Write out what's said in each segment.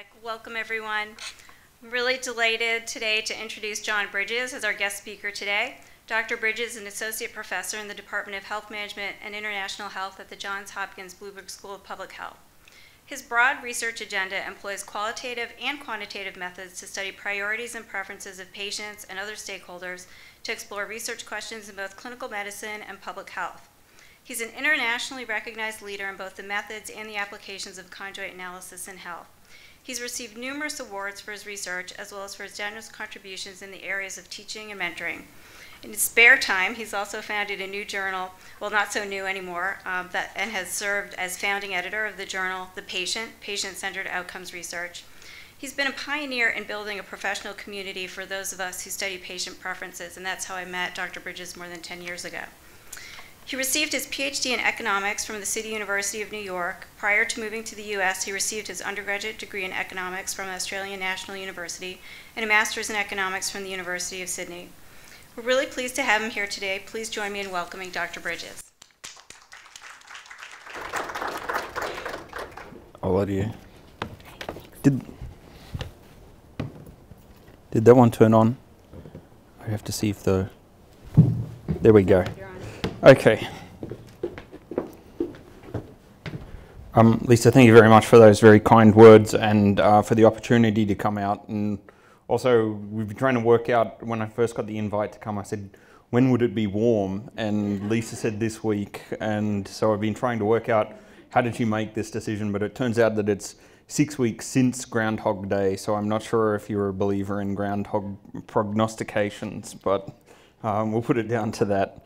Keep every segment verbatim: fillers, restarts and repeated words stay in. Terrific. Welcome, everyone. I'm really delighted today to introduce John Bridges as our guest speaker today. Doctor Bridges is an associate professor in the Department of Health Management and International Health at the Johns Hopkins Bloomberg School of Public Health. His broad research agenda employs qualitative and quantitative methods to study priorities and preferences of patients and other stakeholders to explore research questions in both clinical medicine and public health. He's an internationally recognized leader in both the methods and the applications of conjoint analysis in health. He's received numerous awards for his research as well as for his generous contributions in the areas of teaching and mentoring. In his spare time, he's also founded a new journal, well, not so new anymore, um, that, and has served as founding editor of the journal, The Patient, Patient-Centered Outcomes Research. He's been a pioneer in building a professional community for those of us who study patient preferences, and that's how I met Doctor Bridges more than ten years ago. He received his PhD in economics from the City University of New York. Prior to moving to the U S, he received his undergraduate degree in economics from Australian National University and a master's in economics from the University of Sydney. We're really pleased to have him here today. Please join me in welcoming Doctor Bridges. All of you. Did, did that one turn on? I have to see if the... There we go. Okay. Um, Lisa, thank you very much for those very kind words and uh, for the opportunity to come out. And also, we've been trying to work out, when I first got the invite to come, I said, when would it be warm? And Lisa said this week. And so I've been trying to work out, how did you make this decision? But it turns out that it's six weeks since Groundhog Day. So I'm not sure if you're a believer in groundhog prognostications, but um, we'll put it down to that.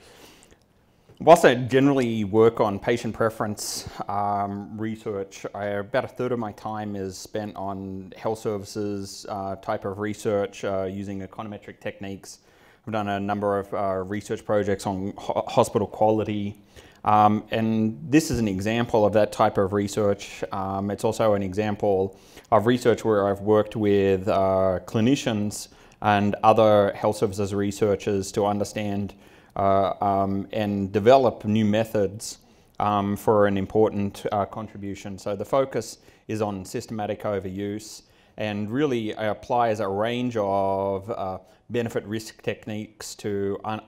Whilst I generally work on patient preference um, research, I, about a third of my time is spent on health services uh, type of research uh, using econometric techniques. I've done a number of uh, research projects on ho hospital quality, um, and this is an example of that type of research. Um, it's also an example of research where I've worked with uh, clinicians and other health services researchers to understand Uh, um, and develop new methods um, for an important uh, contribution. So the focus is on systematic overuse and really applies a range of uh, benefit-risk techniques to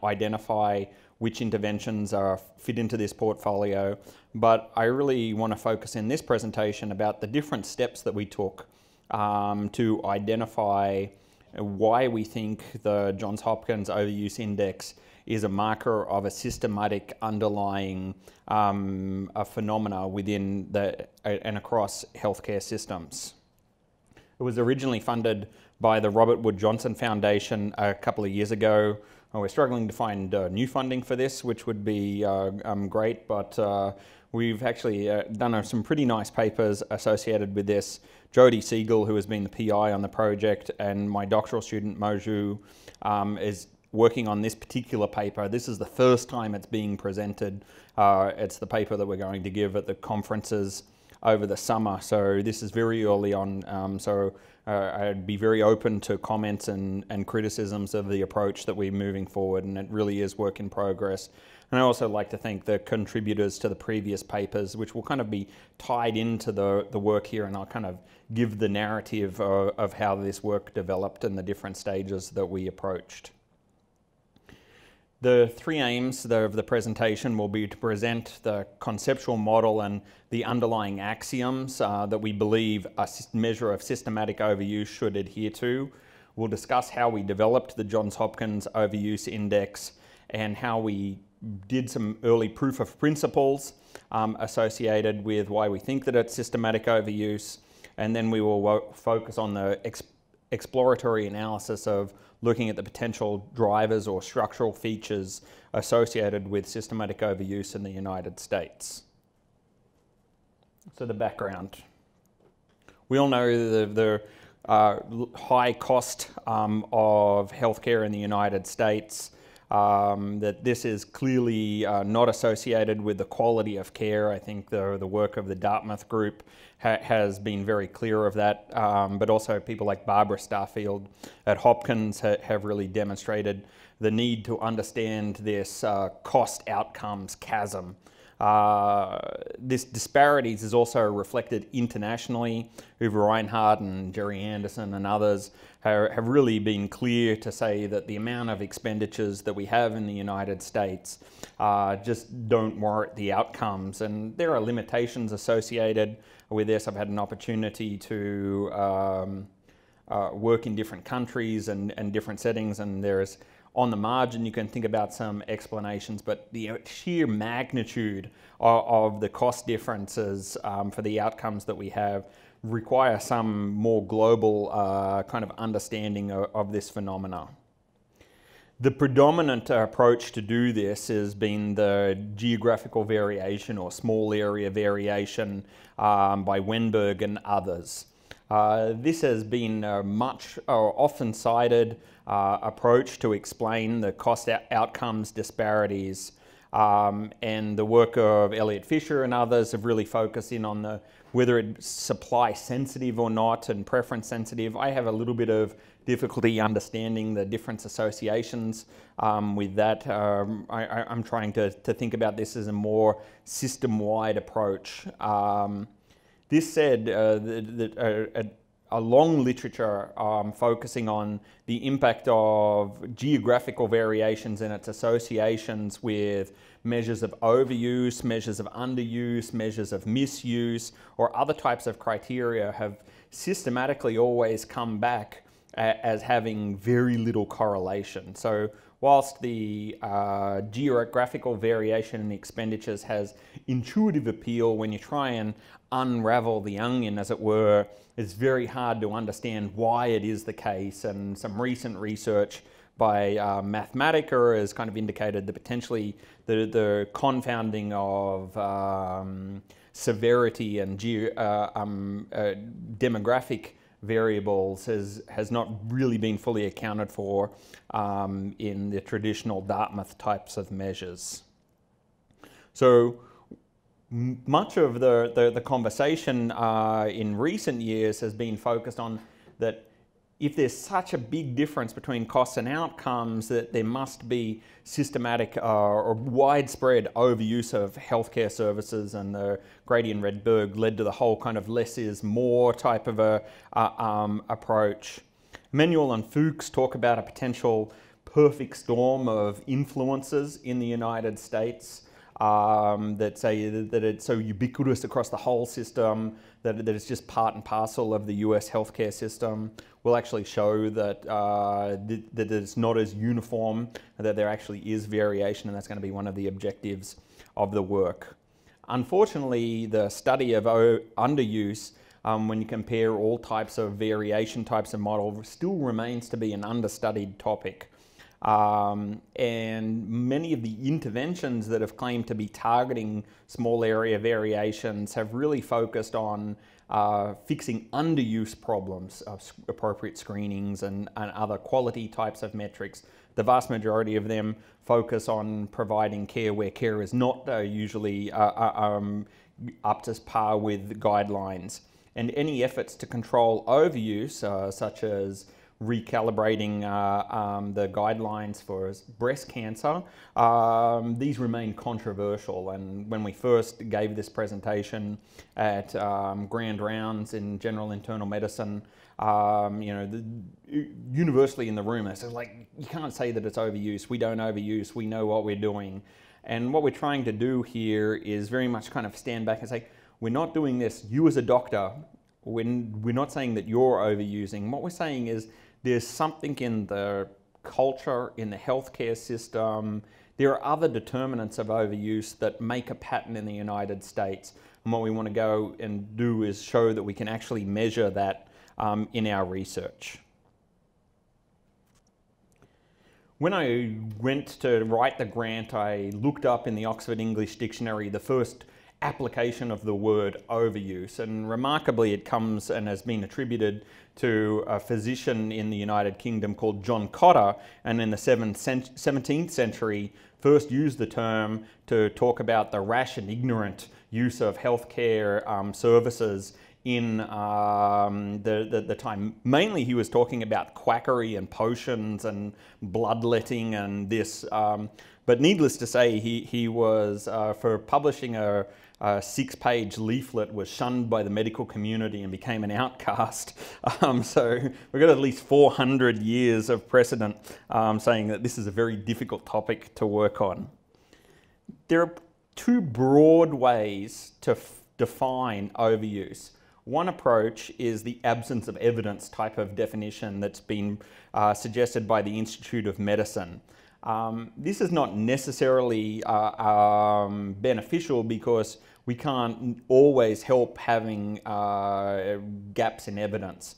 identify which interventions are fit into this portfolio. But I really want to focus in this presentation about the different steps that we took um, to identify why we think the Johns Hopkins Overuse Index is a marker of a systematic underlying um, a phenomena within the, and across healthcare systems. It was originally funded by the Robert Wood Johnson Foundation a couple of years ago. Oh, we're struggling to find uh, new funding for this, which would be uh, um, great, but uh, we've actually uh, done uh, some pretty nice papers associated with this. Jody Siegel, who has been the P I on the project, and my doctoral student, Mo Zhu, um, is working on this particular paper. This is the first time it's being presented. Uh, it's the paper that we're going to give at the conferences over the summer. So this is very early on. Um, so uh, I'd be very open to comments and, and criticisms of the approach that we're moving forward. And it really is work in progress. And I also like to thank the contributors to the previous papers, which will kind of be tied into the, the work here. And I'll kind of give the narrative uh, of how this work developed and the different stages that we approached. The three aims of the presentation will be to present the conceptual model and the underlying axioms uh, that we believe a measure of systematic overuse should adhere to. We'll discuss how we developed the Johns Hopkins Overuse Index and how we did some early proof of principles um, associated with why we think that it's systematic overuse. And then we will focus on the ex exploratory analysis of looking at the potential drivers or structural features associated with systematic overuse in the United States. So the background. We all know the, the uh, high cost um, of healthcare in the United States, um, that this is clearly uh, not associated with the quality of care. I think the, the work of the Dartmouth group has been very clear of that, um, but also people like Barbara Starfield at Hopkins ha have really demonstrated the need to understand this uh, cost outcomes chasm Uh, this disparities is also reflected internationally. Uwe Reinhardt and Jerry Anderson and others have, have really been clear to say that the amount of expenditures that we have in the United States uh, just don't warrant the outcomes, and there are limitations associated with this. I've had an opportunity to um, uh, work in different countries and, and different settings, and there's on the margin, you can think about some explanations, but the sheer magnitude of, of the cost differences um, for the outcomes that we have require some more global uh, kind of understanding of, of this phenomena. The predominant approach to do this has been the geographical variation or small area variation um, by Wennberg and others. Uh, this has been a much uh, often cited uh, approach to explain the cost out outcomes disparities, um, and the work of Elliot Fisher and others have really focused in on the whether it's supply sensitive or not and preference sensitive. I have a little bit of difficulty understanding the difference associations um, with that. Um, I, I, I'm trying to, to think about this as a more system-wide approach. Um, This said, uh, that uh, a, a long literature um, focusing on the impact of geographical variations and its associations with measures of overuse, measures of underuse, measures of misuse, or other types of criteria have systematically always come back as having very little correlation. So whilst the uh, geographical variation in expenditures has intuitive appeal, when you try and unravel the onion, as it were, it's very hard to understand why it is the case. And some recent research by uh, Mathematica has kind of indicated that potentially the, the confounding of um, severity and ge uh, um, uh, demographic variables has, has not really been fully accounted for um, in the traditional Dartmouth types of measures. So much of the, the, the conversation uh, in recent years has been focused on that if there's such a big difference between costs and outcomes, that there must be systematic uh, or widespread overuse of healthcare services, and the Gradian Redberg led to the whole kind of less is more type of a uh, um, approach. Manuel and Fuchs talk about a potential perfect storm of influences in the United States um, that say that it's so ubiquitous across the whole system that, that it's just part and parcel of the U S healthcare system. Will actually show that, uh, th that it's not as uniform, that there actually is variation, and that's going to be one of the objectives of the work. Unfortunately, the study of underuse, um, when you compare all types of variation types of model, still remains to be an understudied topic. Um, and many of the interventions that have claimed to be targeting small area variations have really focused on Uh, fixing underuse problems of appropriate screenings and, and other quality types of metrics. The vast majority of them focus on providing care where care is not uh, usually uh, uh, um, up to par with the guidelines. And any efforts to control overuse, uh, such as recalibrating uh, um, the guidelines for breast cancer, um, these remain controversial. And when we first gave this presentation at um, Grand Rounds in General Internal Medicine, um, you know, the, universally in the room, it's like, you can't say that it's overuse. We don't overuse. We know what we're doing. And what we're trying to do here is very much kind of stand back and say, we're not doing this. You as a doctor, when we're not saying that you're overusing. What we're saying is there's something in the culture, in the healthcare system. There are other determinants of overuse that make a pattern in the United States. And what we want to go and do is show that we can actually measure that um, in our research. When I went to write the grant, I looked up in the Oxford English Dictionary the first application of the word overuse, and remarkably it comes and has been attributed to a physician in the United Kingdom called John Cotta, and in the seventeenth century first used the term to talk about the rash and ignorant use of healthcare um, services in um, the, the, the time. Mainly he was talking about quackery and potions and bloodletting and this. Um, but needless to say, he, he was, uh, for publishing a, a six-page leaflet, was shunned by the medical community and became an outcast. Um, so we've got at least four hundred years of precedent um, saying that this is a very difficult topic to work on. There are two broad ways to f define overuse. One approach is the absence of evidence type of definition that's been uh, suggested by the Institute of Medicine. Um, this is not necessarily uh, um, beneficial because we can't always help having uh, gaps in evidence.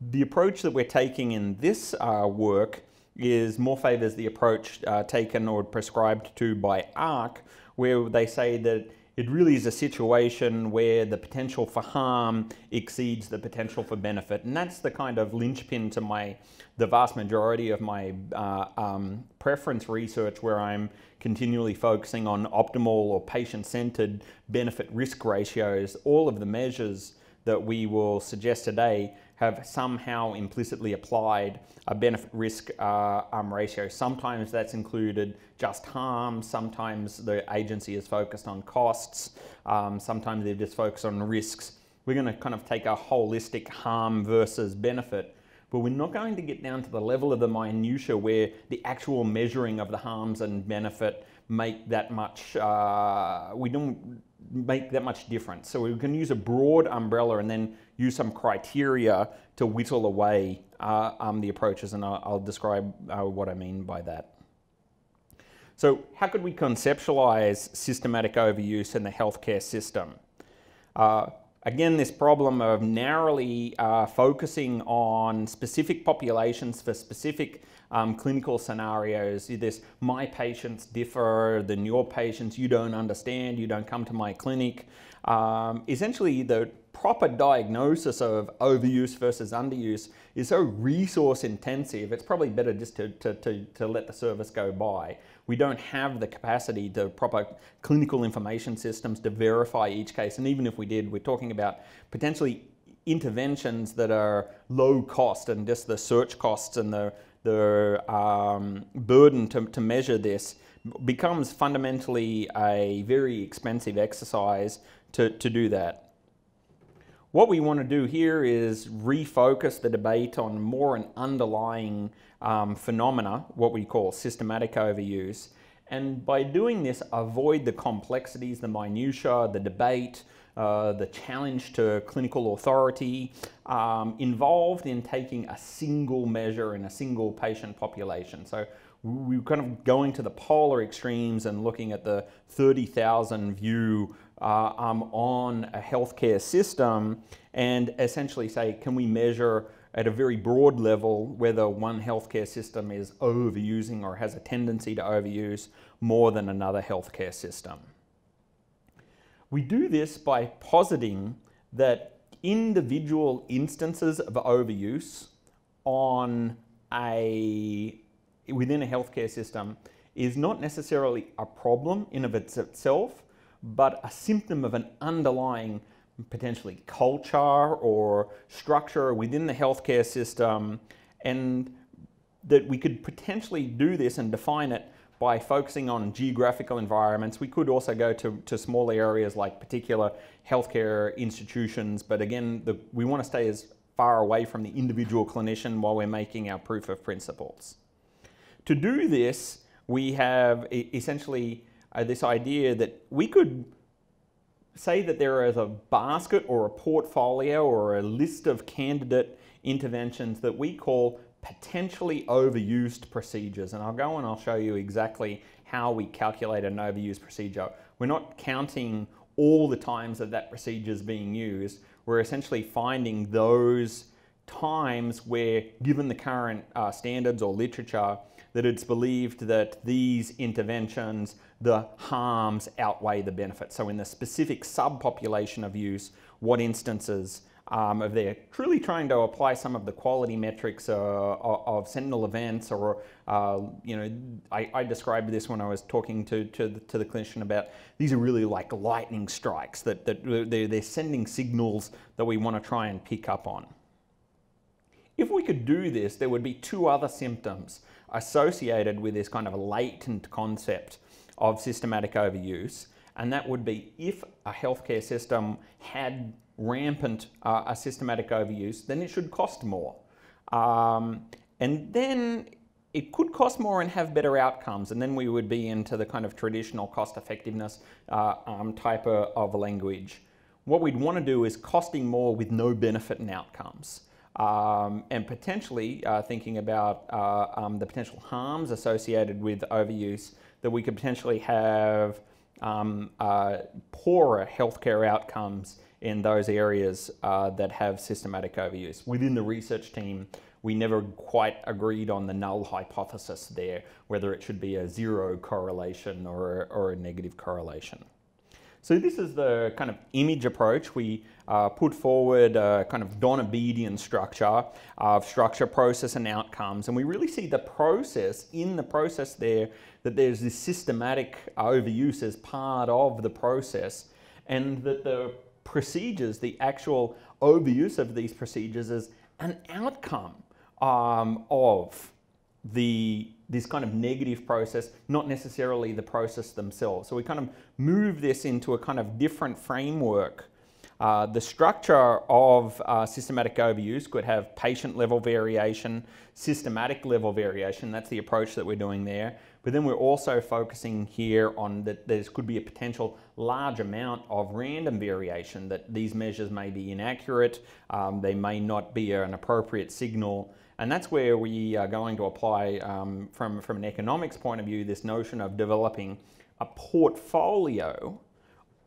The approach that we're taking in this uh, work is more favours the approach uh, taken or prescribed to by A H R C, where they say that it really is a situation where the potential for harm exceeds the potential for benefit. And that's the kind of linchpin to my, the vast majority of my uh, um, preference research, where I'm continually focusing on optimal or patient-centered benefit-risk ratios. All of the measures that we will suggest today have somehow implicitly applied a benefit-risk uh, um, ratio. Sometimes that's included just harm, sometimes the agency is focused on costs, um, sometimes they're just focused on risks. We're going to kind of take a holistic harm versus benefit, but we're not going to get down to the level of the minutiae where the actual measuring of the harms and benefit make that much, uh, we don't make that much difference. So we can use a broad umbrella and then use some criteria to whittle away uh, um, the approaches, and I'll, I'll describe uh, what I mean by that. So how could we conceptualize systematic overuse in the healthcare system? Uh, again, this problem of narrowly uh, focusing on specific populations for specific Um, clinical scenarios, this my patients differ than your patients, you don't understand, you don't come to my clinic. Um, essentially, the proper diagnosis of overuse versus underuse is so resource intensive, it's probably better just to, to, to, to let the service go by. We don't have the capacity to proper clinical information systems to verify each case, and even if we did, we're talking about potentially interventions that are low cost, and just the search costs and the the um, burden to, to measure this becomes fundamentally a very expensive exercise to, to do that. What we want to do here is refocus the debate on more an underlying um, phenomena, what we call systematic overuse, and by doing this avoid the complexities, the minutiae, the debate, Uh, the challenge to clinical authority um, involved in taking a single measure in a single patient population. So we're kind of going to the polar extremes and looking at the thirty thousand view uh, um, on a healthcare system, and essentially say, can we measure at a very broad level whether one healthcare system is overusing or has a tendency to overuse more than another healthcare system? We do this by positing that individual instances of overuse on a, within a healthcare system is not necessarily a problem in of itself, but a symptom of an underlying potentially culture or structure within the healthcare system, and that we could potentially do this and define it by focusing on geographical environments. We could also go to, to smaller areas like particular healthcare institutions, but again, the, we want to stay as far away from the individual clinician while we're making our proof of principles. To do this, we have essentially uh, this idea that we could say that there is a basket or a portfolio or a list of candidate interventions that we call potentially overused procedures, and I'll go and I'll show you exactly how we calculate an overused procedure. We're not counting all the times that that procedure is being used. We're essentially finding those times where, given the current uh, standards or literature, that it's believed that these interventions, the harms outweigh the benefits. So in the specific subpopulation of use, what instances um, if they're truly trying to apply some of the quality metrics uh, of sentinel events, or uh, you know, I, I described this when I was talking to to the, to the clinician about these are really like lightning strikes that that they're, they're sending signals that we want to try and pick up on. If we could do this, there would be two other symptoms associated with this kind of latent concept of systematic overuse, and that would be if a healthcare system had rampant uh, a systematic overuse, then it should cost more. Um, and then it could cost more and have better outcomes, and then we would be into the kind of traditional cost effectiveness uh, um, type of, of language. What we'd want to do is costing more with no benefit and outcomes. Um, and potentially uh, thinking about uh, um, the potential harms associated with overuse, that we could potentially have um, uh, poorer healthcare outcomes in those areas uh, that have systematic overuse. Within the research team, we never quite agreed on the null hypothesis there, whether it should be a zero correlation or a, or a negative correlation. So this is the kind of image approach. We uh, put forward a kind of Donabedian structure of structure, process, and outcomes. And we really see the process, in the process there, that there's this systematic overuse as part of the process, and that the procedures, the actual overuse of these procedures, is an outcome um, of the this kind of negative process, not necessarily the process themselves. So we kind of move this into a kind of different framework. Uh, the structure of uh, systematic overuse could have patient level variation, systematic level variation. That's the approach that we're doing there. But then we're also focusing here on that there could be a potential large amount of random variation, that these measures may be inaccurate, um, they may not be an appropriate signal. And that's where we are going to apply, um, from, from an economics point of view, this notion of developing a portfolio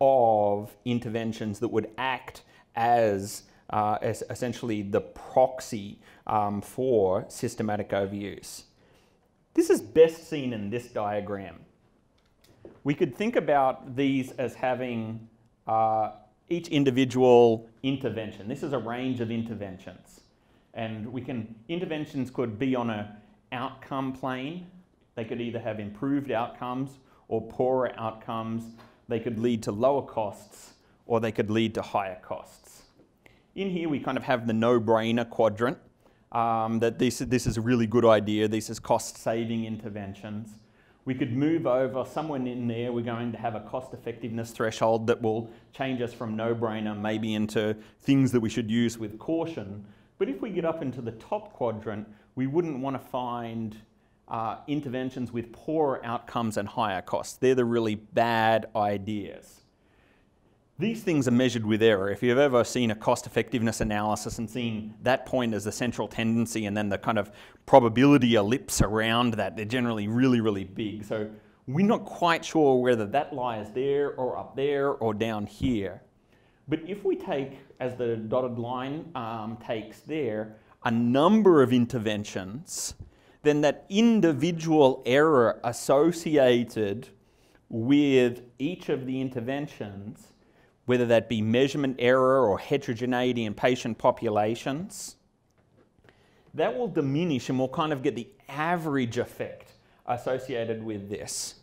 of interventions that would act as, uh, as essentially the proxy um, for systematic overuse. This is best seen in this diagram. We could think about these as having uh, each individual intervention. This is a range of interventions. And we can, interventions could be on an outcome plane. They could either have improved outcomes or poorer outcomes. They could lead to lower costs, or they could lead to higher costs. In here, we kind of have the no-brainer quadrant, um, that this, this is a really good idea. This is cost-saving interventions. We could move over, somewhere in there, we're going to have a cost-effectiveness threshold that will change us from no-brainer maybe into things that we should use with caution. But if we get up into the top quadrant, we wouldn't want to find uh, interventions with poorer outcomes and higher costs. They're the really bad ideas. These things are measured with error. If you've ever seen a cost effectiveness analysis and seen that point as the central tendency and then the kind of probability ellipse around that, they're generally really, really big. So we're not quite sure whether that lies there or up there or down here. But if we take, as the dotted line um, takes there, a number of interventions, then that individual error associated with each of the interventions, whether that be measurement error or heterogeneity in patient populations, that will diminish and we'll kind of get the average effect associated with this.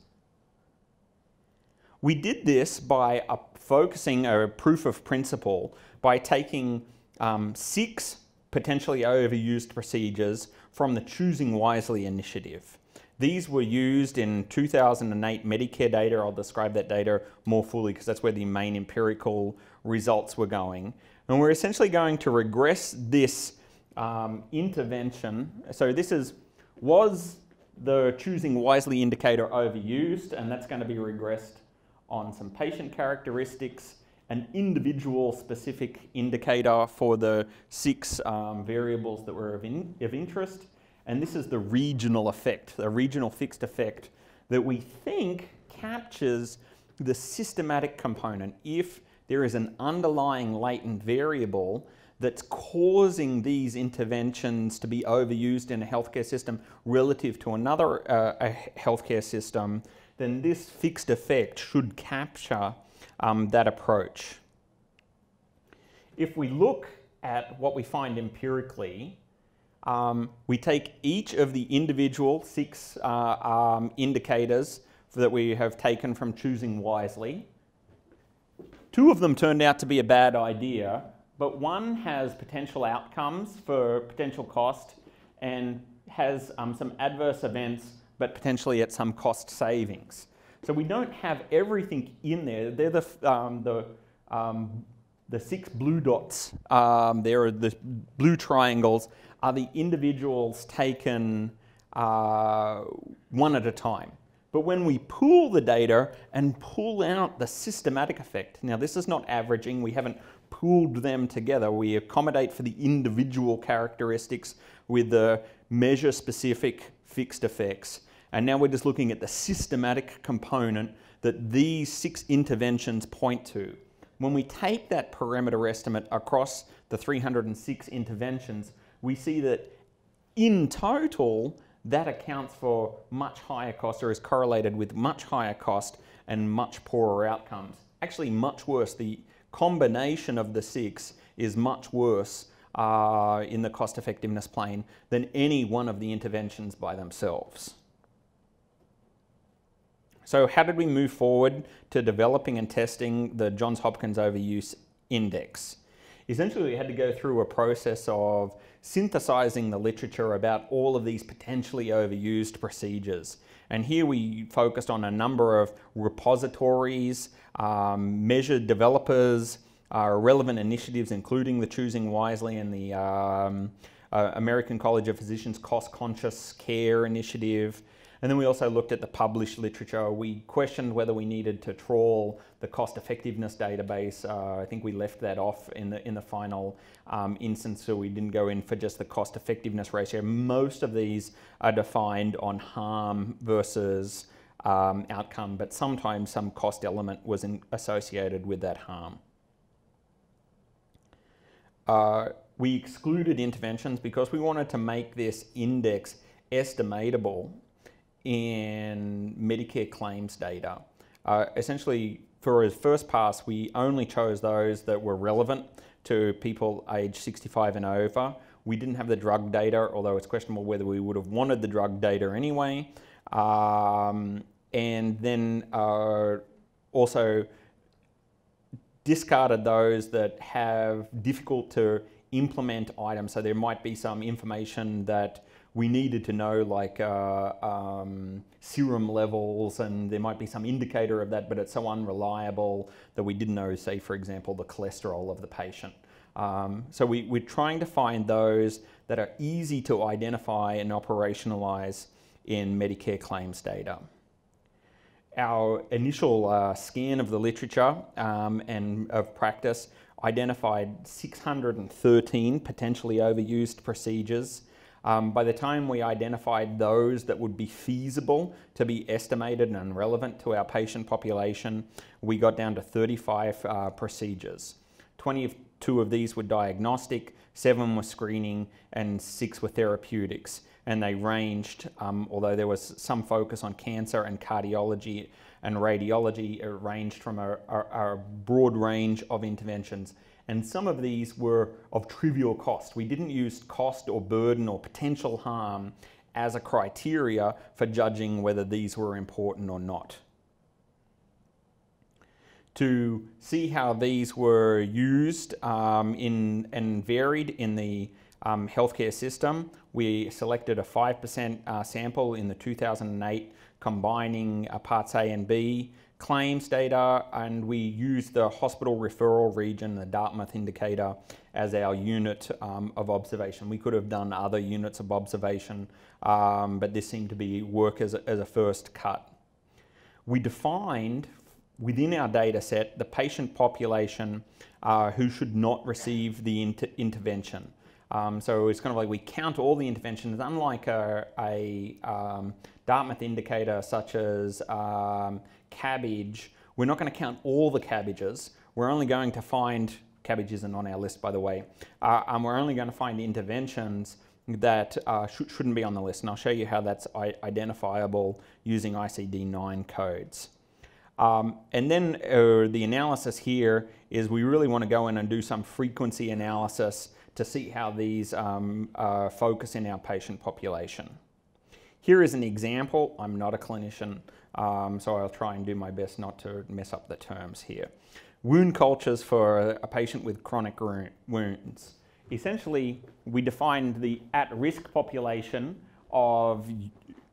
We did this by a focusing a proof of principle by taking um, six potentially overused procedures from the Choosing Wisely initiative. These were used in two thousand eight Medicare data. I'll describe that data more fully because that's where the main empirical results were going. And we're essentially going to regress this um, intervention. So this is, was the Choosing Wisely indicator overused? And that's going to be regressed on some patient characteristics, an individual specific indicator for the six um, variables that were of, in, of interest, and this is the regional effect, the regional fixed effect that we think captures the systematic component. If there is an underlying latent variable that's causing these interventions to be overused in a healthcare system relative to another uh, a healthcare system, then this fixed effect should capture um, that approach. If we look at what we find empirically, um, we take each of the individual six uh, um, indicators that we have taken from Choosing Wisely. Two of them turned out to be a bad idea, but one has potential outcomes for potential cost and has um, some adverse events, but potentially at some cost savings. So we don't have everything in there. They're the, um, the, um, the six blue dots. Um, there are the blue triangles are the individuals taken uh, one at a time. But when we pool the data and pull out the systematic effect, now this is not averaging, we haven't pooled them together. We accommodate for the individual characteristics with the measure-specific fixed effects. And now we're just looking at the systematic component that these six interventions point to. When we take that parameter estimate across the three hundred and six interventions, we see that in total, that accounts for much higher cost, or is correlated with much higher cost and much poorer outcomes. Actually much worse. The combination of the six is much worse uh, in the cost effectiveness plane than any one of the interventions by themselves. So how did we move forward to developing and testing the Johns Hopkins Overuse Index? Essentially, we had to go through a process of synthesizing the literature about all of these potentially overused procedures. And here we focused on a number of repositories, um, measured developers, uh, relevant initiatives, including the Choosing Wisely and the um, uh, American College of Physicians Cost-Conscious Care Initiative. And then we also looked at the published literature. We questioned whether we needed to trawl the cost effectiveness database. Uh, I think we left that off in the, in the final um, instance, so we didn't go in for just the cost effectiveness ratio. Most of these are defined on harm versus um, outcome, but sometimes some cost element was in, associated with that harm. Uh, we excluded interventions because we wanted to make this index estimatable in Medicare claims data. Uh, essentially, for his first pass, we only chose those that were relevant to people age sixty-five and over. We didn't have the drug data, although it's questionable whether we would have wanted the drug data anyway. Um, and then uh, also discarded those that have difficult to implement items. So there might be some information that we needed to know, like uh, um, serum levels, and there might be some indicator of that, but it's so unreliable that we didn't know, say, for example, the cholesterol of the patient. Um, so we, we're trying to find those that are easy to identify and operationalize in Medicare claims data. Our initial uh, scan of the literature um, and of practice identified six hundred and thirteen potentially overused procedures. Um, by the time we identified those that would be feasible to be estimated and relevant to our patient population, we got down to thirty-five uh, procedures. twenty-two of these were diagnostic, seven were screening, and six were therapeutics. And they ranged, um, although there was some focus on cancer and cardiology and radiology, it ranged from a, a, a broad range of interventions. And some of these were of trivial cost. We didn't use cost or burden or potential harm as a criteria for judging whether these were important or not. To see how these were used um, in, and varied in the um, healthcare system, we selected a five percent uh, sample in the two thousand eight, combining uh, parts A and B claims data, and we use the hospital referral region, the Dartmouth indicator, as our unit um, of observation. We could have done other units of observation, um, but this seemed to be work as a, as a first cut. We defined within our data set the patient population uh, who should not receive the inter intervention. Um, so it's kind of like we count all the interventions, unlike a, a um, Dartmouth indicator such as um, cabbage. We're not going to count all the cabbages. We're only going to find, cabbage isn't on our list, by the way, uh, and we're only going to find interventions that uh, sh shouldn't be on the list. And I'll show you how that's identifiable using I C D nine codes. Um, and then uh, the analysis here is we really want to go in and do some frequency analysis to see how these um, uh, focus in our patient population. Here is an example. I'm not a clinician, um, so I'll try and do my best not to mess up the terms here. Wound cultures for a patient with chronic wounds. Essentially, we defined the at-risk population of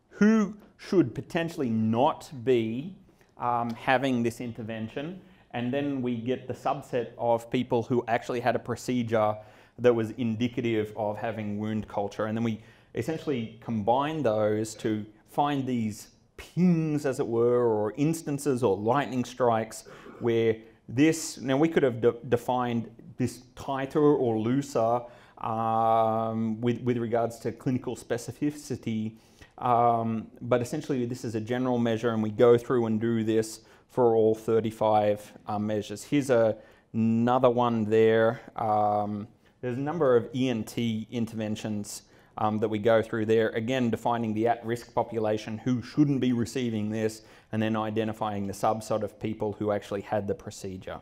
who should potentially not be um, having this intervention, and then we get the subset of people who actually had a procedure that was indicative of having wound culture, and then we essentially combine those to find these pings, as it were, or instances or lightning strikes where this, now we could have de defined this tighter or looser um, with, with regards to clinical specificity, um, but essentially this is a general measure and we go through and do this for all thirty-five uh, measures. Here's a, another one there. Um, there's a number of E N T interventions Um, that we go through there, again defining the at-risk population who shouldn't be receiving this and then identifying the subset of people who actually had the procedure.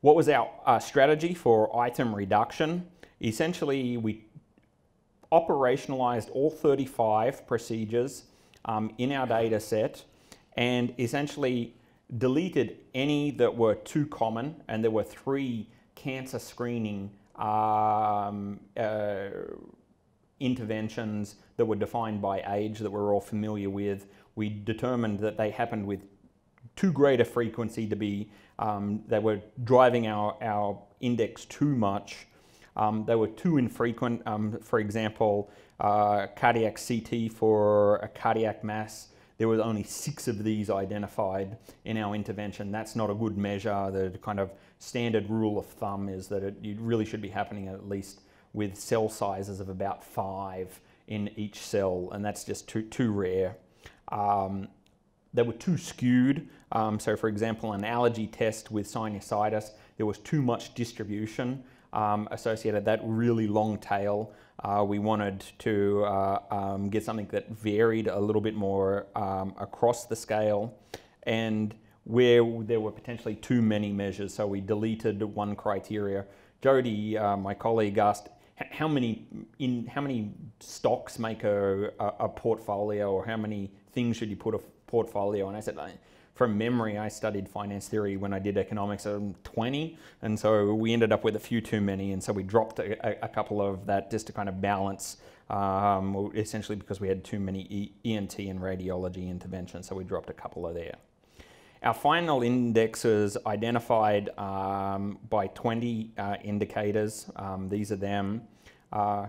What was our uh, strategy for item reduction? Essentially we operationalized all thirty-five procedures um, in our data set and essentially deleted any that were too common, and there were three cancer screening Um, uh, interventions that were defined by age that we're all familiar with. We determined that they happened with too great a frequency to be, um, they were driving our, our index too much. Um, they were too infrequent, um, for example, uh, cardiac C T for a cardiac mass. There was only six of these identified in our intervention. That's not a good measure. The kind of standard rule of thumb is that it, it really should be happening at least with cell sizes of about five in each cell, and that's just too, too rare. Um, they were too skewed. Um, so for example, an allergy test with sinusitis, there was too much distribution um, associated with that really long tail. Uh, we wanted to uh, um, get something that varied a little bit more um, across the scale, and where there were potentially too many measures, so we deleted one criteria. Jody, uh, my colleague, asked how many in how many stocks make a, a portfolio, or how many things should you put a portfolio? And I said, from memory, I studied finance theory when I did economics at twenty, and so we ended up with a few too many, and so we dropped a, a couple of that just to kind of balance, um, essentially because we had too many E N T and radiology interventions, so we dropped a couple of there. Our final indexes identified um, by twenty uh, indicators. Um, these are them. Uh,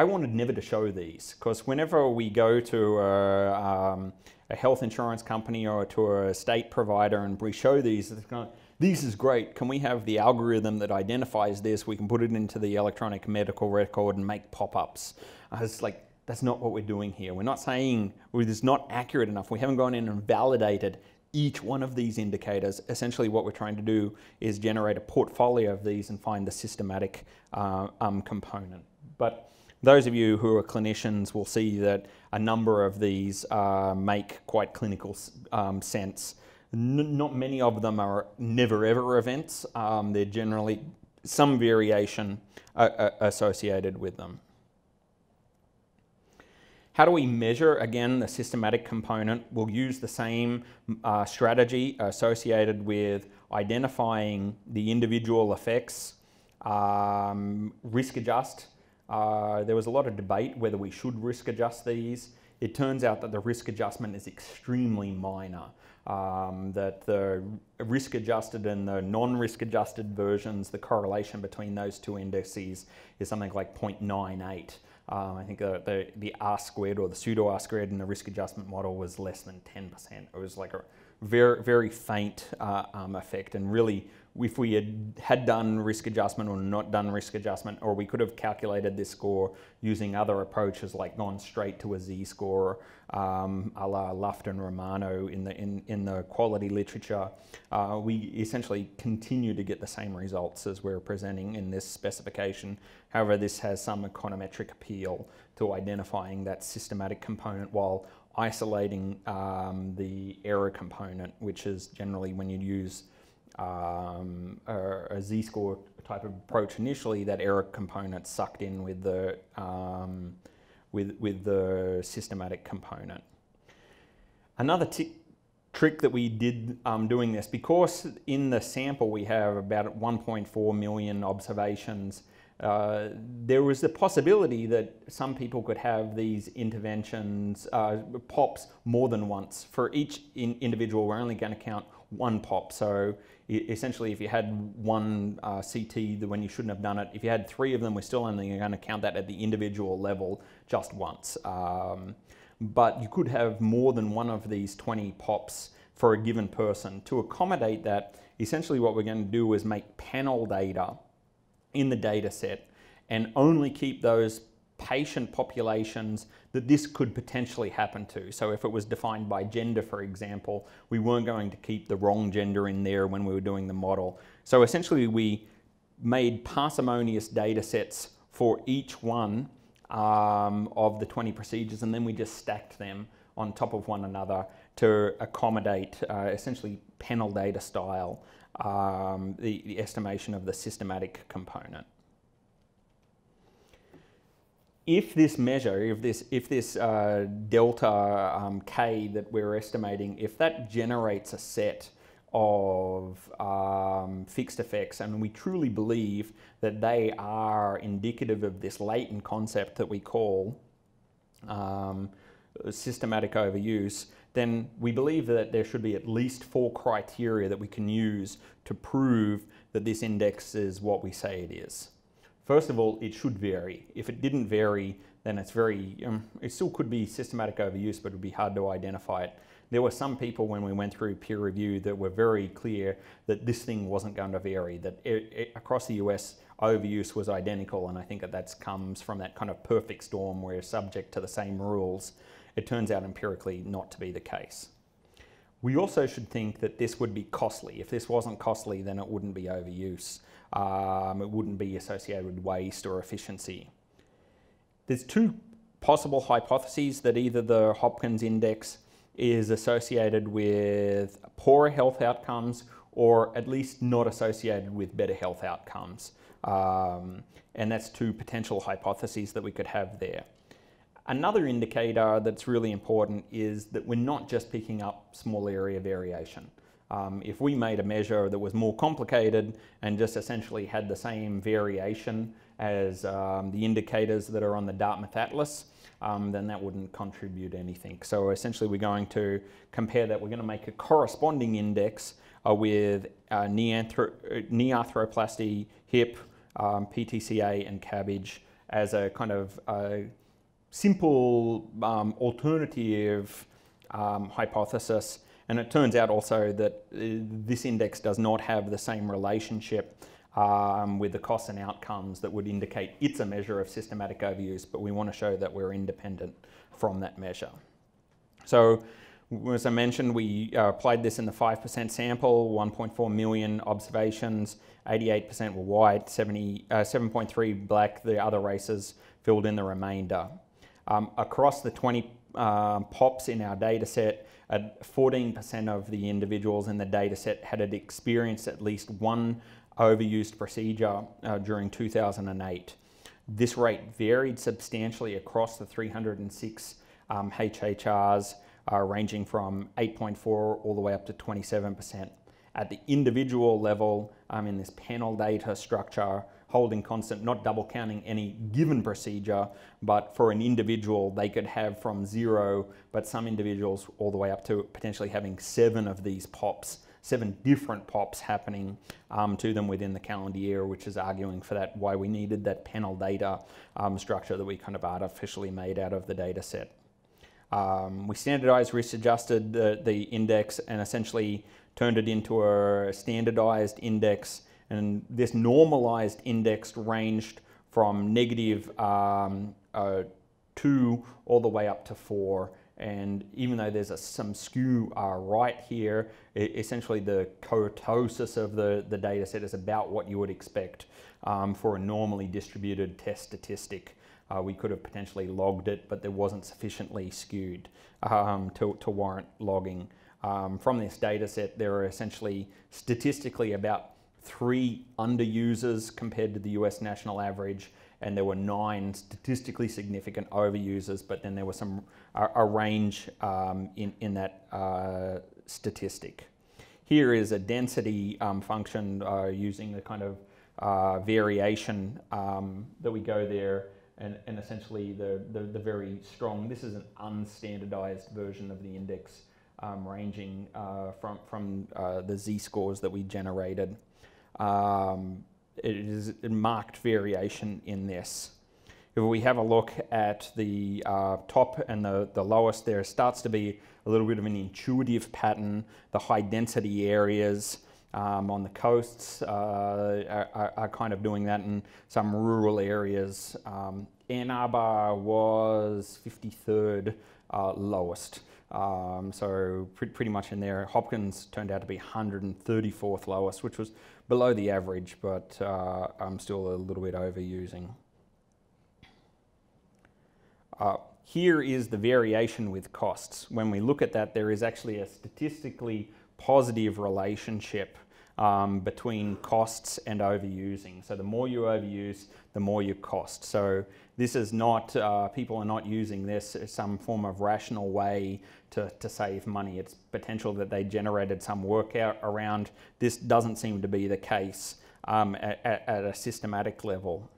I wanted never to show these, because whenever we go to a, um, a health insurance company or to a state provider and we show these, it's kind of, this is great, can we have the algorithm that identifies this, we can put it into the electronic medical record and make pop-ups. Uh, it's like, that's not what we're doing here. We're not saying, well, it's not accurate enough, we haven't gone in and validated each one of these indicators. Essentially what we're trying to do is generate a portfolio of these and find the systematic uh, um, component. But those of you who are clinicians will see that a number of these uh, make quite clinical um, sense. N not many of them are never ever events. Um, they're generally some variation uh, associated with them. How do we measure, again, the systematic component? We'll use the same uh, strategy associated with identifying the individual effects, um, risk adjust. Uh, there was a lot of debate whether we should risk adjust these. It turns out that the risk adjustment is extremely minor, um, that the risk adjusted and the non-risk adjusted versions, the correlation between those two indices is something like zero point nine eight. Um, I think the, the, the R squared or the pseudo R squared in the risk adjustment model was less than ten percent. It was like a very, very faint uh, um, effect, and really if we had, had done risk adjustment or not done risk adjustment, or we could have calculated this score using other approaches like gone straight to a z-score, um, a la Luft and Romano in the, in, in the quality literature, uh, we essentially continue to get the same results as we're presenting in this specification. However, this has some econometric appeal to identifying that systematic component while isolating um, the error component, which is generally when you use um, a, a z-score type of approach initially, that error component sucked in with the um, with with the systematic component. Another trick that we did um, doing this, because in the sample we have about one point four million observations. Uh, there was the possibility that some people could have these interventions, uh, pops, more than once. For each in individual, we're only going to count one pop. So essentially, if you had one uh, C T when you shouldn't have done it, if you had three of them, we're still only going to count that at the individual level just once. Um, but you could have more than one of these twenty pops for a given person. To accommodate that, essentially what we're going to do is make panel data in the data set and only keep those patient populations that this could potentially happen to. So if it was defined by gender, for example, we weren't going to keep the wrong gender in there when we were doing the model. So essentially we made parsimonious data sets for each one um, of the twenty procedures, and then we just stacked them on top of one another to accommodate uh, essentially panel data style Um, the, the estimation of the systematic component. If this measure, if this, if this uh, delta um, K that we're estimating, if that generates a set of um, fixed effects, and we truly believe that they are indicative of this latent concept that we call um, systematic overuse, then we believe that there should be at least four criteria that we can use to prove that this index is what we say it is. First of all, it should vary. If it didn't vary, then it's very, um, it still could be systematic overuse, but it would be hard to identify it. There were some people when we went through peer review that were very clear that this thing wasn't going to vary, that it, it, across the U S, overuse was identical, and I think that that comes from that kind of perfect storm where you're subject to the same rules. It turns out empirically not to be the case. We also should think that this would be costly. If this wasn't costly, then it wouldn't be overuse. Um, it wouldn't be associated with waste or efficiency. There's two possible hypotheses that either the Hopkins index is associated with poorer health outcomes or at least not associated with better health outcomes. Um, and that's two potential hypotheses that we could have there. Another indicator that's really important is that we're not just picking up small area variation. Um, if we made a measure that was more complicated and just essentially had the same variation as um, the indicators that are on the Dartmouth Atlas, um, then that wouldn't contribute anything. So essentially we're going to compare that. We're going to make a corresponding index uh, with uh, knee, arthro knee arthroplasty, hip, um, P T C A and cabbage as a kind of uh, simple um, alternative um, hypothesis, and it turns out also that uh, this index does not have the same relationship um, with the costs and outcomes that would indicate it's a measure of systematic overuse, but we want to show that we're independent from that measure. So as I mentioned, we uh, applied this in the five percent sample, one point four million observations, eighty-eight percent were white, seven point three percent black, the other races filled in the remainder. Um, across the twenty uh, pops in our data set, fourteen percent of the individuals in the data set had experienced at least one overused procedure uh, during two thousand eight. This rate varied substantially across the three hundred and six um, H H Rs, uh, ranging from eight point four all the way up to twenty-seven percent. At the individual level, um, in this panel data structure, holding constant, not double counting any given procedure, but for an individual they could have from zero, but some individuals all the way up to potentially having seven of these pops, seven different pops happening um, to them within the calendar year, which is arguing for that, why we needed that panel data um, structure that we kind of artificially made out of the data set. Um, we standardized, risk adjusted the, the index and essentially turned it into a standardized index. And this normalized index ranged from negative um, uh, two all the way up to four. And even though there's a, some skew uh, right here, it, essentially the kurtosis of the, the data set is about what you would expect um, for a normally distributed test statistic. Uh, we could have potentially logged it, but there wasn't sufficiently skewed um, to, to warrant logging. Um, from this data set, there are essentially statistically about three underusers compared to the U S national average, and there were nine statistically significant overusers, but then there was some a, a range um, in, in that uh, statistic. Here is a density um, function uh, using the kind of uh, variation um, that we go there, and, and essentially the, the, the very strong, this is an unstandardized version of the index, um, ranging uh, from, from uh, the z-scores that we generated. Um, it is a marked variation in this. If we have a look at the uh, top and the, the lowest, there starts to be a little bit of an intuitive pattern. The high density areas um, on the coasts uh, are, are kind of doing that, in some rural areas. Um, Ann Arbor was fifty-third uh, lowest. Um, so pre pretty much in there. Hopkins turned out to be one hundred thirty-fourth lowest, which was below the average, but uh, I'm still a little bit overusing. Uh, here is the variation with costs. When we look at that, there is actually a statistically positive relationship um, between costs and overusing. So the more you overuse, the more you cost. So this is not, uh, people are not using this as some form of rational way to, to save money. It's potential that they generated some workout around. This doesn't seem to be the case um, at, at a systematic level.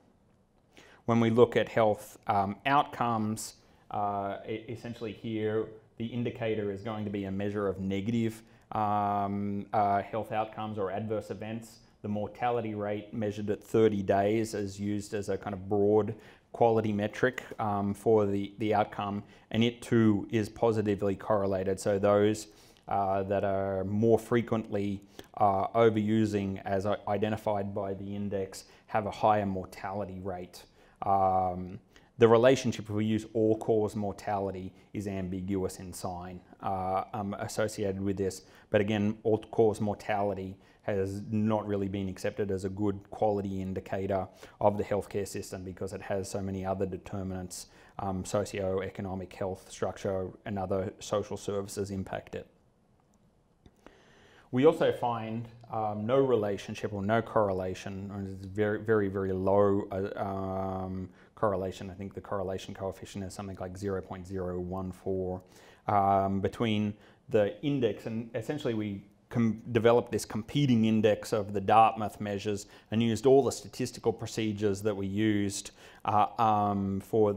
When we look at health um, outcomes, uh, essentially here, the indicator is going to be a measure of negative um, uh, health outcomes or adverse events. The mortality rate measured at thirty days is used as a kind of broad quality metric um, for the, the outcome, and it too is positively correlated. So those uh, that are more frequently uh, overusing, as identified by the index, have a higher mortality rate. Um, the relationship, if we use all-cause mortality, is ambiguous in sign uh, um, associated with this. But again, all-cause mortality has not really been accepted as a good quality indicator of the healthcare system because it has so many other determinants, um, socio-economic health structure and other social services impact it. We also find um, no relationship or no correlation, or it's very, very, very low uh, um, correlation. I think the correlation coefficient is something like zero point zero one four um, between the index, and essentially we Com developed this competing index of the Dartmouth measures and used all the statistical procedures that we used uh, um, for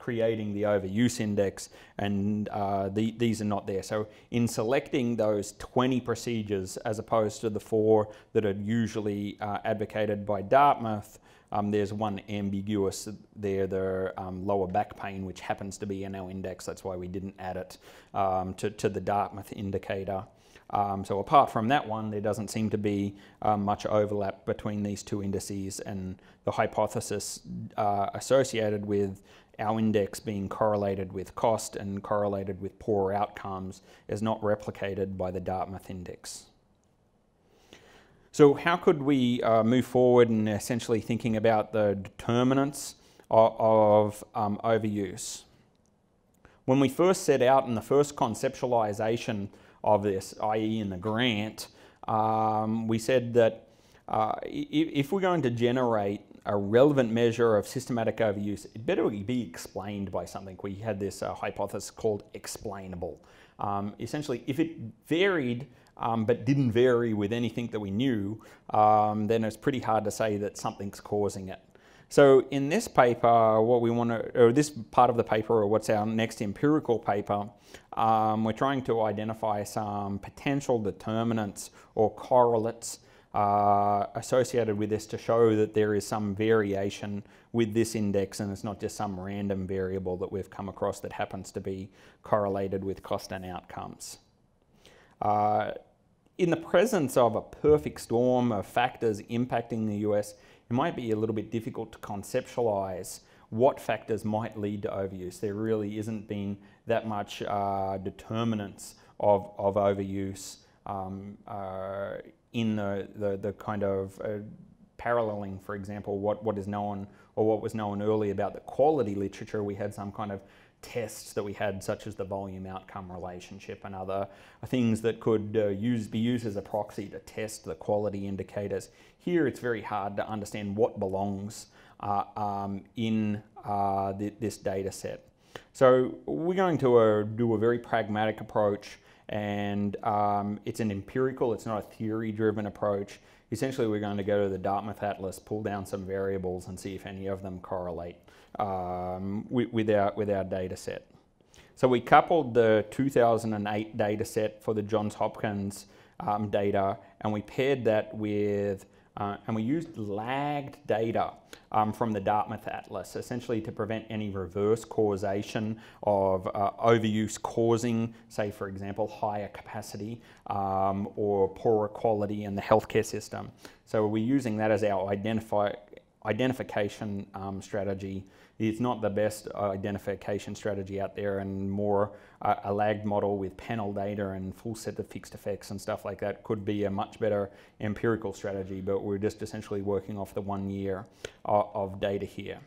creating the overuse index, and uh, the, these are not there. So in selecting those twenty procedures as opposed to the four that are usually uh, advocated by Dartmouth, um, there's one ambiguous there, the um, lower back pain, which happens to be in our index. That's why we didn't add it um, to, to the Dartmouth indicator. Um, so apart from that one, there doesn't seem to be uh, much overlap between these two indices, and the hypothesis uh, associated with our index being correlated with cost and correlated with poor outcomes is not replicated by the Dartmouth index. So how could we uh, move forward in essentially thinking about the determinants of, of um, overuse? When we first set out in the first conceptualization of this, that is in the grant, um, we said that uh, if we're going to generate a relevant measure of systematic overuse, it better be explained by something. We had this uh, hypothesis called explainable. Um, essentially, if it varied um, but didn't vary with anything that we knew, um, then it's pretty hard to say that something's causing it. So in this paper, what we want to, or this part of the paper, or what's our next empirical paper, um, we're trying to identify some potential determinants or correlates uh, associated with this to show that there is some variation with this index, and it's not just some random variable that we've come across that happens to be correlated with cost and outcomes. Uh, in the presence of a perfect storm of factors impacting the U S, it might be a little bit difficult to conceptualize what factors might lead to overuse. There really isn't been that much uh, determinants of, of overuse um, uh, in the, the, the kind of uh, paralleling, for example, what, what is known or what was known early about the quality literature. We had some kind of tests that we had, such as the volume outcome relationship and other things that could uh, use, be used as a proxy to test the quality indicators. Here it's very hard to understand what belongs uh, um, in uh, th this data set. So we're going to uh, do a very pragmatic approach, and um, it's an empirical, it's not a theory-driven approach. Essentially, we're going to go to the Dartmouth Atlas, pull down some variables and see if any of them correlate um, with, with, our, with our data set. So we coupled the two thousand eight data set for the Johns Hopkins um, data, and we paired that with, uh, and we used lagged data um, from the Dartmouth Atlas, essentially to prevent any reverse causation of uh, overuse causing, say for example, higher capacity um, or poorer quality in the healthcare system. So we're using that as our identify identification um, strategy. It's not the best identification strategy out there, and more uh, a lagged model with panel data and full set of fixed effects and stuff like that could be a much better empirical strategy, but we're just essentially working off the one year of, of data here.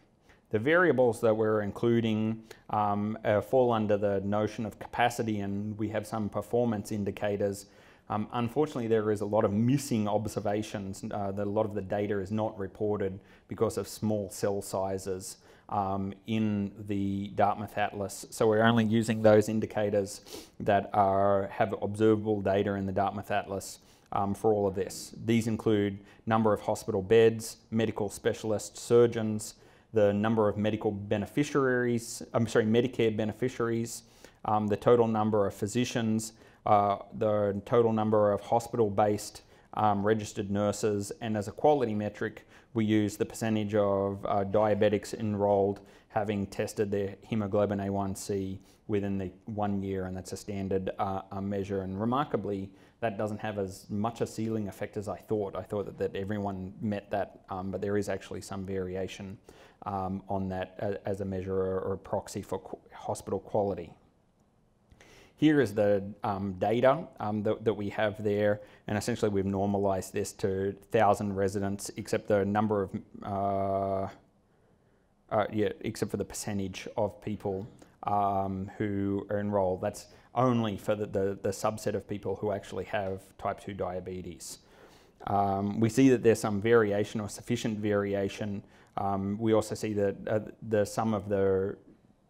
The variables that we're including um, uh, fall under the notion of capacity, and we have some performance indicators. Um, unfortunately, there is a lot of missing observations. Uh, that a lot of the data is not reported because of small cell sizes um, in the Dartmouth Atlas. So we're only using those indicators that are, have observable data in the Dartmouth Atlas um, for all of this. These include number of hospital beds, medical specialists, surgeons, the number of medical beneficiaries, I'm sorry, Medicare beneficiaries, um, the total number of physicians, Uh, the total number of hospital-based um, registered nurses, and as a quality metric, we use the percentage of uh, diabetics enrolled having tested their hemoglobin A one C within the one year, and that's a standard uh, measure. And remarkably, that doesn't have as much a ceiling effect as I thought. I thought that, that everyone met that, um, but there is actually some variation um, on that as, as a measure or a proxy for qu- hospital quality. Here is the um, data um, that, that we have there, and essentially we've normalized this to one thousand residents, except the number of, uh, uh, yeah, except for the percentage of people um, who are enrolled. That's only for the, the, the subset of people who actually have type two diabetes. Um, we see that there's some variation or sufficient variation. Um, we also see that uh, the sum of the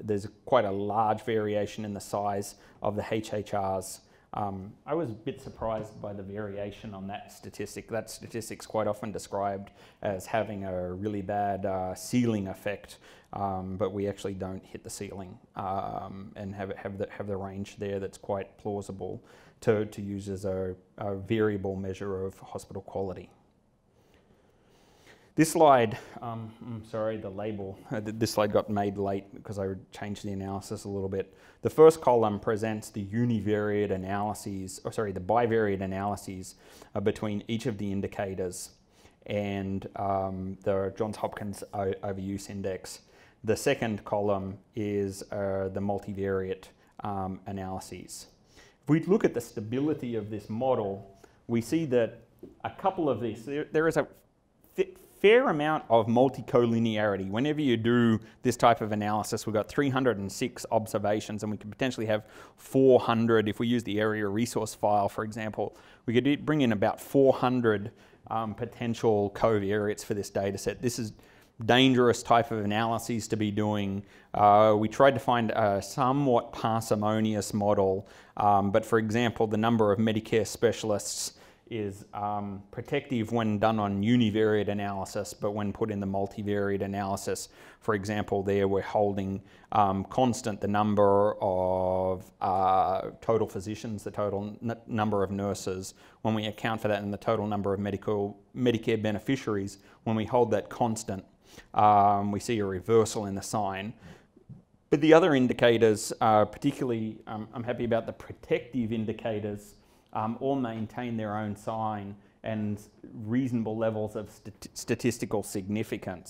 there's quite a large variation in the size of the H H Rs. Um, I was a bit surprised by the variation on that statistic. That statistic's quite often described as having a really bad uh, ceiling effect, um, but we actually don't hit the ceiling um, and have, have, the, have the range there that's quite plausible to, to use as a, a variable measure of hospital quality. This slide, um, I'm sorry, the label, uh, this slide got made late because I changed the analysis a little bit. The first column presents the univariate analyses, or sorry, the bivariate analyses uh, between each of the indicators and um, the Johns Hopkins o Overuse Index. The second column is uh, the multivariate um, analyses. If we look at the stability of this model, we see that a couple of these, there, there is a fair amount of multicollinearity. Whenever you do this type of analysis, we've got three hundred six observations, and we could potentially have four hundred. If we use the area resource file, for example, we could bring in about four hundred um, potential covariates for this data set. This is dangerous type of analyses to be doing. Uh, we tried to find a somewhat parsimonious model, um, but for example, the number of Medicare specialists is um, protective when done on univariate analysis, but when put in the multivariate analysis, for example, there we're holding um, constant the number of uh, total physicians, the total n number of nurses. When we account for that in the total number of medical Medicare beneficiaries, when we hold that constant, um, we see a reversal in the sign. But the other indicators, uh, particularly, um, I'm happy about the protective indicators, Um, all maintain their own sign and reasonable levels of stat statistical significance.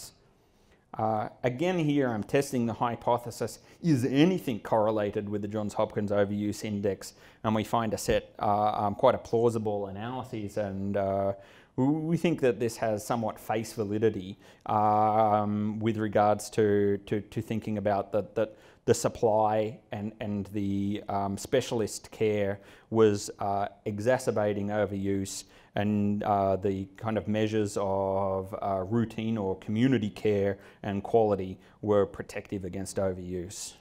Uh, again here I'm testing the hypothesis, is anything correlated with the Johns Hopkins Overuse Index? And we find a set, uh, um, quite a plausible analysis, and uh, we think that this has somewhat face validity um, with regards to, to, to thinking about that the, the supply and, and the um, specialist care was uh, exacerbating overuse, and uh, the kind of measures of uh, routine or community care and quality were protective against overuse.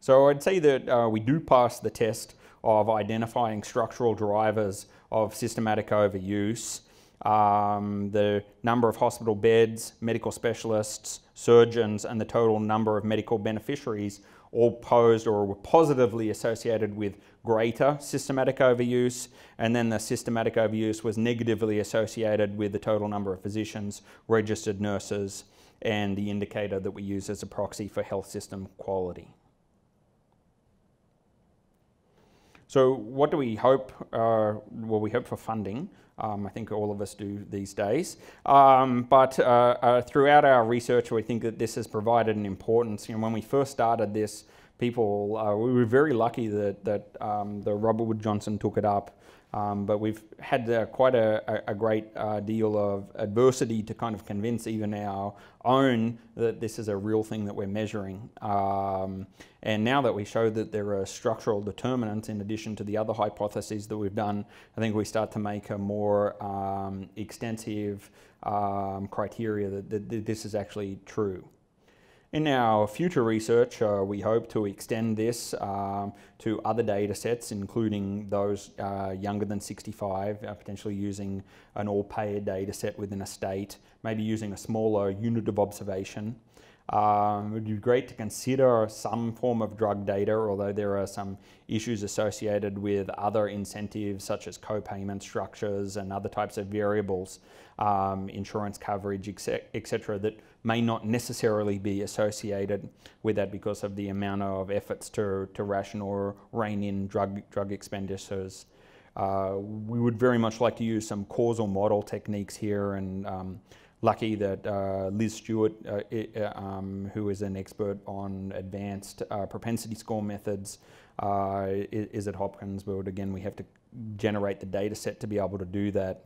So I'd say that uh, we do pass the test of identifying structural drivers of systematic overuse. Um, the number of hospital beds, medical specialists, surgeons, and the total number of medical beneficiaries all posed or were positively associated with greater systematic overuse, and then the systematic overuse was negatively associated with the total number of physicians, registered nurses, and the indicator that we use as a proxy for health system quality. So what do we hope? Uh, well, we hope for funding. Um, I think all of us do these days. Um, but uh, uh, throughout our research, we think that this has provided an importance. You know, when we first started this, people, uh, we were very lucky that, that um, the Robert Wood Johnson took it up. Um, but we've had uh, quite a, a great uh, deal of adversity to kind of convince even our own that this is a real thing that we're measuring. Um, and now that we show that there are structural determinants in addition to the other hypotheses that we've done, I think we start to make a more um, extensive um, criteria that, that this is actually true. In our future research, uh, we hope to extend this um, to other data sets, including those uh, younger than sixty-five, uh, potentially using an all-payer data set within a state, maybe using a smaller unit of observation. Um, it would be great to consider some form of drug data, although there are some issues associated with other incentives such as co-payment structures and other types of variables, um, insurance coverage, et cetera, that may not necessarily be associated with that because of the amount of efforts to, to ration or rein in drug, drug expenditures. Uh, we would very much like to use some causal model techniques here, and um, lucky that uh, Liz Stewart, uh, um, who is an expert on advanced uh, propensity score methods, uh, is at Hopkins, but again, we have to generate the data set to be able to do that.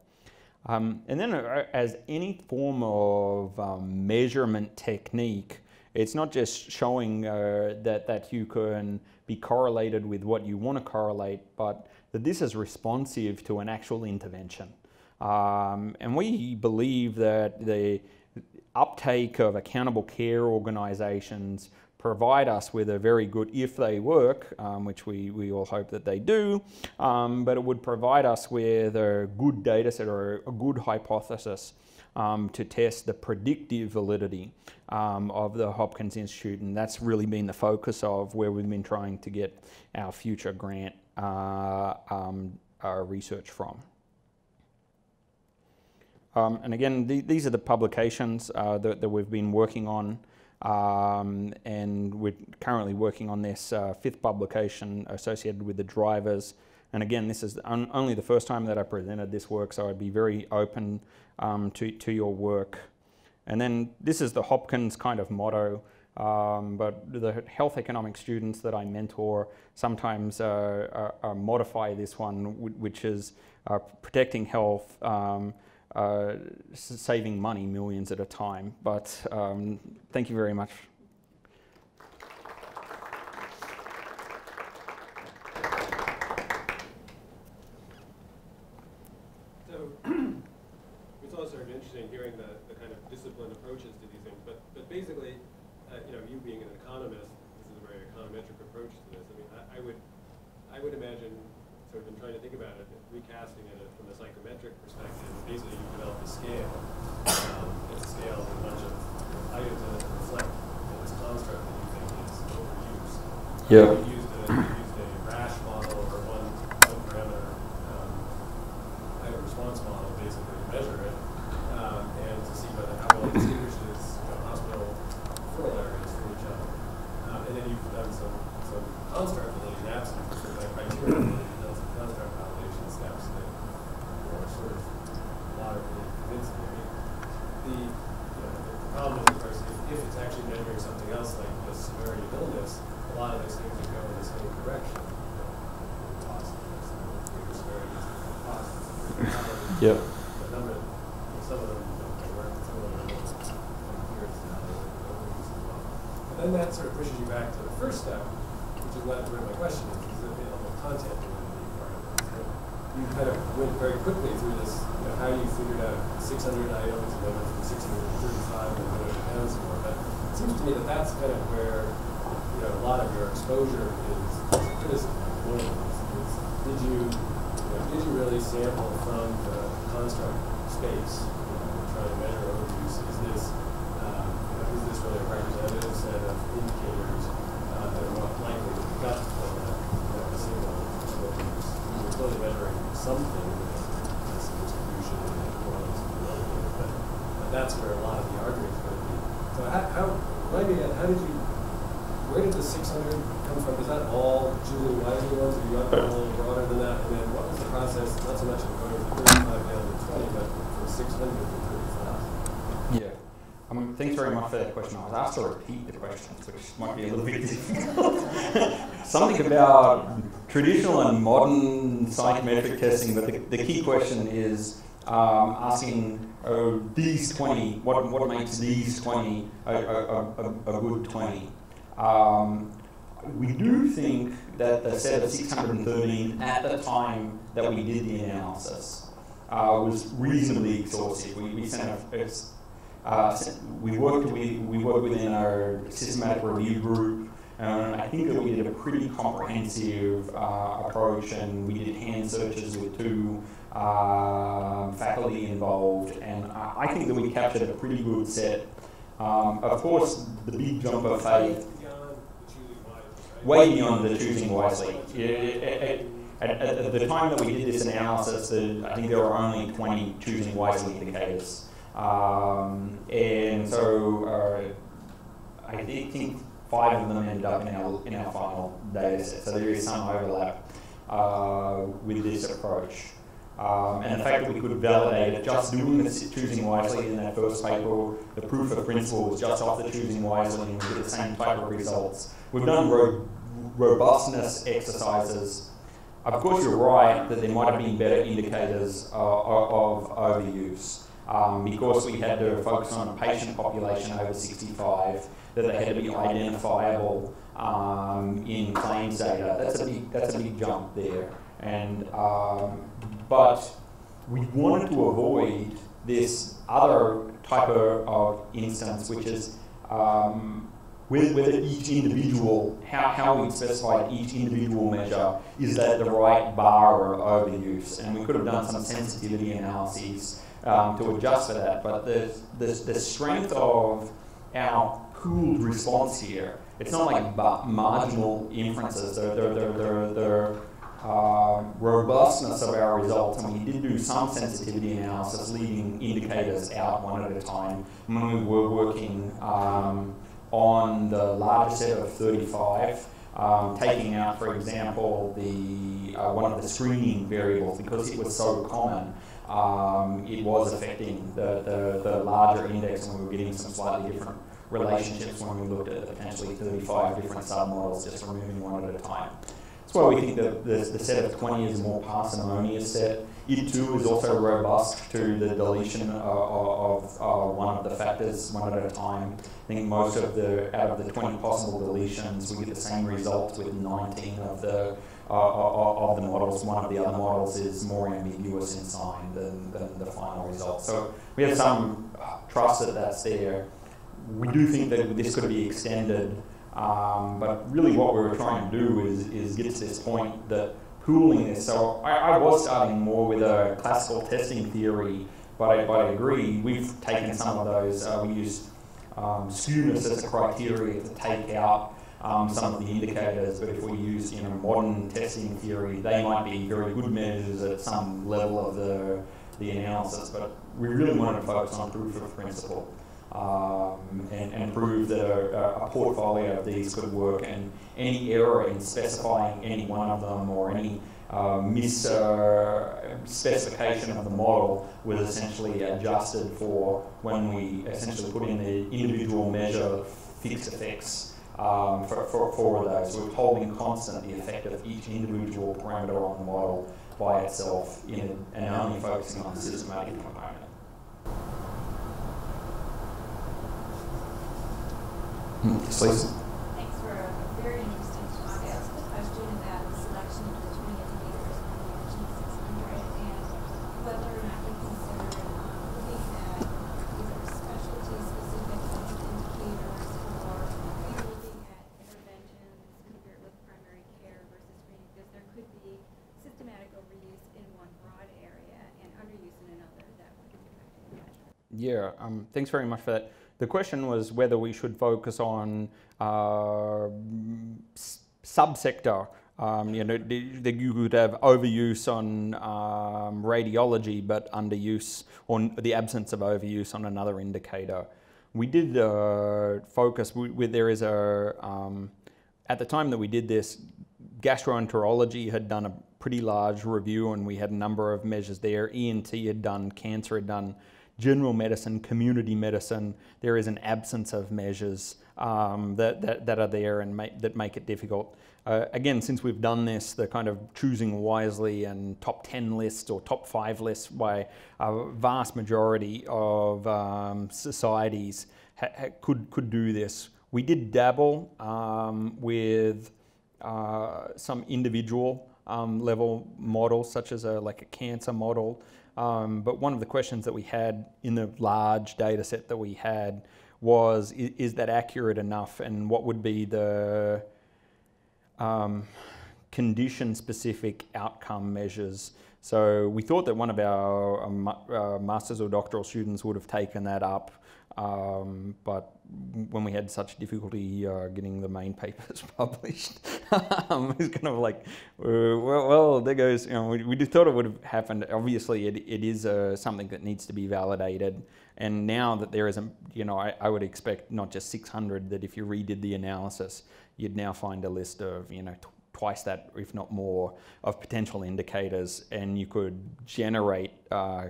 Um, and then as any form of um, measurement technique, it's not just showing uh, that, that you can be correlated with what you want to correlate, but that this is responsive to an actual intervention. Um, and we believe that the uptake of accountable care organisations provide us with a very good, if they work, um, which we, we all hope that they do, um, but it would provide us with a good data set or a good hypothesis um, to test the predictive validity um, of the Hopkins Institute, and that's really been the focus of where we've been trying to get our future grant uh, um, our research from. Um, and again, the, these are the publications uh, that, that we've been working on, um, and we're currently working on this uh, fifth publication associated with the drivers. And again, this is on, only the first time that I presented this work, so I'd be very open um, to, to your work. And then this is the Hopkins kind of motto, um, but the health economic students that I mentor sometimes uh, uh, uh, modify this one, which is uh, protecting health, um, Uh, saving money millions at a time. But um, thank you very much. So it's also sort of interesting hearing the, the kind of disciplined approaches to these things. But but basically, uh, you know, you being an economist, this is a very econometric approach to this. I mean, I, I would I would imagine, sort of been trying to think about it, recasting it from a psychometric perspective, basically you develop a scale. Um, it's a scale of a bunch of items that reflect this construct that you think is overused. Yeah. Um, you used a, you used a rash model or one, one parameter um, kind of response model basically to measure it um, and to see whether how well it distinguishes you know, hospital rural areas from each other. Um, and then you've done some, some construct that you have some criteria. Thank you. Yep. But number, some of them don't work, some of them don't here, it's not well. And then that sort of pushes you back to the first step, which is not where my question is, is the element of content within the part of it. So you kind of went very quickly through this, you know, how you figured out six hundred items, and then from six hundred thirty-five, and then it depends more. But it seems to me that that's kind of where, you know, a lot of your exposure is criticism. One of those is, did you, you know, did you really sample from the construct space, you know, trying to measure overuse? Is this, um, you know, is this really a representative set of indicators uh, that are not likely to be got to play that, you know, single overuse? You're clearly measuring something that's a distribution and that correlates with the other things, but uh, that's where a lot of the argument is going to be. So how, how, maybe, how did you, where did the six hundred come from? Is that all Julie Wisely ones, or you got a little broader than that? And then what was the process, not so much of going from thirty-five down to twenty, but from six hundred to thirty-five? Yeah. I mean, thanks very much for that question. I was asked to repeat the questions, which might be a little bit difficult. Something about traditional and modern psychometric testing, but the, the key question is um, asking, oh, these twenty, what, what makes these twenty a, a, a, a good twenty? Um, we do think that the set of six hundred thirteen at the time that we did the analysis uh, was reasonably exhaustive. We, we, sent a, uh, we, worked with, we worked within our systematic review group, and I think that we did a pretty comprehensive uh, approach, and we did hand searches with two uh, faculty involved, and I think that we captured a pretty good set. Um, of course, the big jump of faith way beyond the Choosing Wisely. At, at, at the time that we did this analysis, the, I think there were only twenty Choosing Wisely indicators. Um, and so uh, I think five of them ended up in our, in our final data set. So there is some overlap uh, with this approach. Um, and the fact that we could validate it just doing the Choosing Wisely in that first paper, the proof of principle was just off the Choosing Wisely, and we did the same type of results. We've done ro robustness exercises. Of course, you're right that there might have been better indicators uh, of, of overuse um, because we had to focus on a patient population over sixty-five, that they had to be identifiable um, in claims data. That's a big, that's a big jump there. And um, but we wanted to avoid this other type of, of instance, which is um, whether, whether each individual, how, how we specified each individual measure, is that the right bar of overuse? And we could have done some sensitivity analyses um, to adjust for that. But the, the, the strength of our pooled response here, it's not like marginal inferences. They're, they're, they're, they're, they're, Uh, robustness of our results, and we did do some sensitivity analysis, leaving indicators out one at a time. When we were working um, on the larger set of thirty-five, um, taking out, for example, the uh, one of the screening variables because it was so common, um, it was affecting the, the, the larger index, and we were getting some slightly different relationships when we looked at potentially thirty-five different submodels, just removing one at a time. That's why we think that the, the set of twenty is a more parsimonious set. It too is also robust to the deletion of, of, of one of the factors, one at a time. I think most of the, out of the twenty possible deletions, we get the same results with nineteen of the, uh, of the models. One of the other models is more ambiguous in sign than, than the final result. So we have some trust that that's there. We do think that this could be extended. Um, but really what we were trying to do is, is get to this point that pooling this. So I, I was starting more with a classical testing theory, but I, but I agree, we've taken some of those. Uh, we used um, skewness as a criteria to take out um, some of the indicators, but if we use, you know, modern testing theory, they might be very good measures at some level of the, the analysis, but we really wanted to focus on proof of principle. Um, and, and prove that a, a portfolio of these could work, and any error in specifying any one of them or any uh, mis-specification of the model was essentially adjusted for when we essentially put in the individual measure fixed effects um, for, for, for those. We're holding constant the effect of each individual parameter on the model by itself in a, and only focusing on the systematic component. Yes, please. Thanks for a very interesting talk. I asked a question about the selection of the twenty indicators in the eighteen six hundred and whether or not we consider looking at either specialty-specific indicators or maybe looking at interventions compared with primary care versus screening, because there could be systematic overuse in one broad area and underuse in another that would impact the measure. Yeah, um, thanks very much for that. The question was whether we should focus on uh, subsector. Um, you know, that you could have overuse on um, radiology, but underuse on the absence of overuse on another indicator. We did uh, focus. We, we, there is a um, at the time that we did this, gastroenterology had done a pretty large review, and we had a number of measures there. E N T had done, cancer had done. General medicine, community medicine, there is an absence of measures um, that, that, that are there and make, that make it difficult. Uh, again, since we've done this, the kind of choosing wisely and top ten lists or top five lists by a vast majority of um, societies ha ha could, could do this. We did dabble um, with uh, some individual um, level models, such as a, like a cancer model. Um, but one of the questions that we had in the large data set that we had was, is, is that accurate enough, and what would be the um, condition-specific outcome measures? So we thought that one of our um, uh, master's or doctoral students would have taken that up, um, but when we had such difficulty uh, getting the main papers published, um, it's kind of like, uh, well, well, there goes, you know, we, we thought it would have happened. Obviously, it, it is uh, something that needs to be validated. And now that there isn't, you know, I, I would expect not just six hundred, that if you redid the analysis, you'd now find a list of, you know, tw twice that, if not more, of potential indicators, and you could generate uh,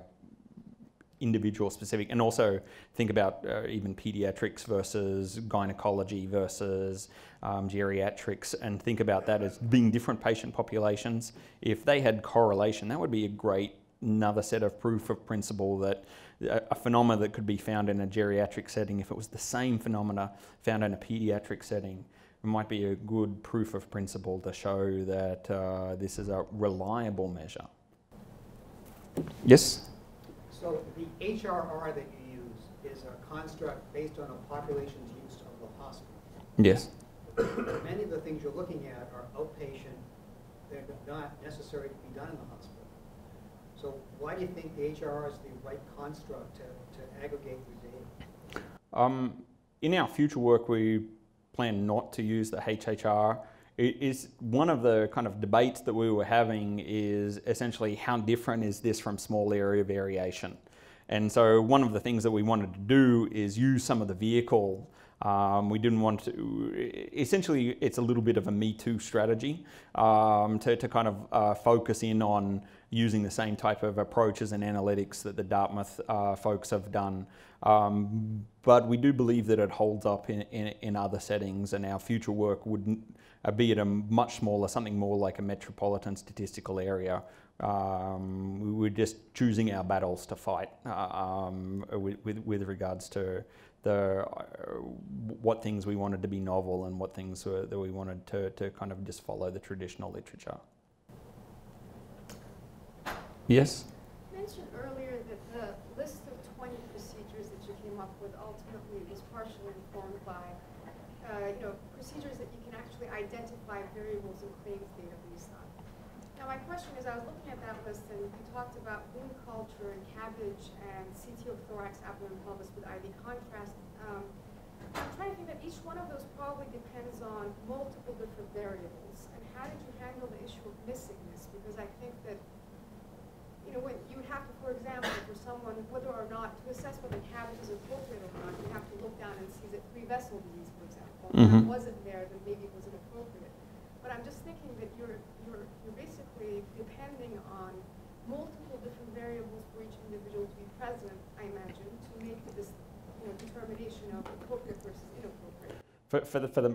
individual specific, and also think about uh, even pediatrics versus gynecology versus um, geriatrics, and think about that as being different patient populations. If they had correlation, that would be a great another set of proof of principle that a, a phenomena that could be found in a geriatric setting, if it was the same phenomena found in a pediatric setting, it might be a good proof of principle to show that uh, this is a reliable measure. Yes? So the H R R that you use is a construct based on a population's use of the hospital. Yes. Many of the things you're looking at are outpatient. They're not necessary to be done in the hospital. So why do you think the H R R is the right construct to, to aggregate your data? Um, in our future work, we plan not to use the H H R. It is one of the kind of debates that we were having is essentially how different is this from small area variation. And so one of the things that we wanted to do is use some of the vehicle. Um, we didn't want to, essentially it's a little bit of a Me Too strategy um, to, to kind of uh, focus in on using the same type of approaches and analytics that the Dartmouth uh, folks have done. Um, but we do believe that it holds up in, in, in other settings, and our future work would uh, be at a much smaller, something more like a metropolitan statistical area. Um, we were just choosing our battles to fight uh, um, with, with, with regards to the, uh, what things we wanted to be novel and what things were, that we wanted to, to kind of just follow the traditional literature. Yes? You mentioned earlier that the list of twenty procedures that you came up with ultimately was partially informed by uh, you know, procedures that you can actually identify variables and claims data based on. Now my question is, I was looking at that list and you talked about wound culture and cabbage and C T O thorax, abdomen, pelvis with I V contrast. Um, I'm trying to think that each one of those probably depends on multiple different variables. And how did you handle the issue of missingness? Because I think that you know, when you have to, for example, for someone, whether or not to assess whether cabbage is appropriate or not, you have to look down and see that three vessel disease, for example. Mm-hmm. If that wasn't there, then maybe it wasn't appropriate. But I'm just thinking that you're, you're, you're basically depending on multiple different variables for each individual to be present, I imagine, to make this you know, determination of appropriate versus inappropriate. For, for the, for the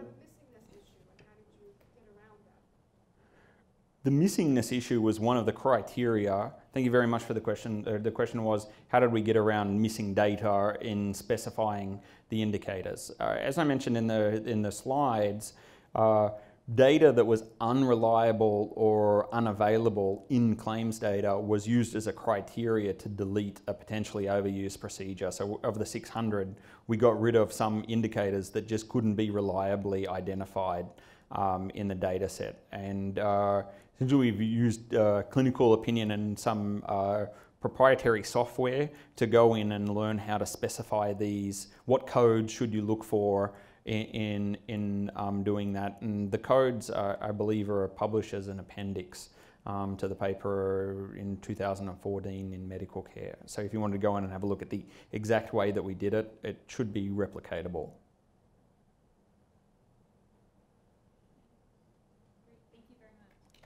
The missingness issue was one of the criteria. Thank you very much for the question. Uh, the question was, how did we get around missing data in specifying the indicators? Uh, as I mentioned in the, in the slides, uh, data that was unreliable or unavailable in claims data was used as a criteria to delete a potentially overused procedure. So of the six hundred, we got rid of some indicators that just couldn't be reliably identified um, in the data set. And uh, since we've used uh, clinical opinion and some uh, proprietary software to go in and learn how to specify these, what codes should you look for in, in um, doing that. And the codes, uh, I believe, are published as an appendix um, to the paper in two thousand fourteen in medical care. So if you wanted to go in and have a look at the exact way that we did it, it should be replicatable. Great. Thank you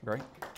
very much. Great.